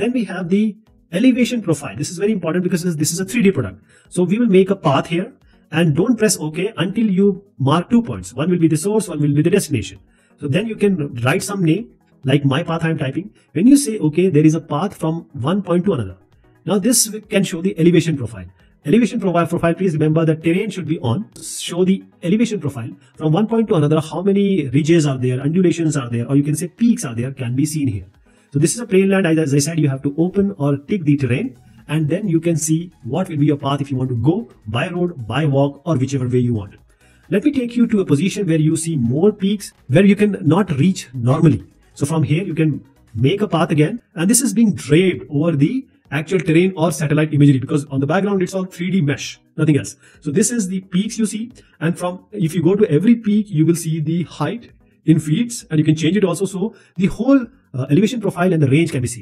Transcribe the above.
Then we have the elevation profile. This is very important because this is a 3D product. So we will make a path here and don't press OK until you mark 2 points. One will be the source, one will be the destination. So then you can write some name like my path I am typing. When you say OK, there is a path from one point to another. Now this can show the elevation profile. Elevation profile, please remember that terrain should be on. Show the elevation profile from one point to another. How many ridges are there, undulations are there, or you can say peaks are there, can be seen here. So this is a plain land. As I said, you have to open or tick the terrain and then you can see what will be your path if you want to go by road, by walk, or whichever way you want. Let me take you to a position where you see more peaks where you can not reach normally. So from here you can make a path again, and this is being draped over the actual terrain or satellite imagery, because on the background it's all 3D mesh, nothing else. So this is the peaks you see, and from if you go to every peak you will see the height in feet, and you can change it also, so the whole elevation profile and the range can be seen.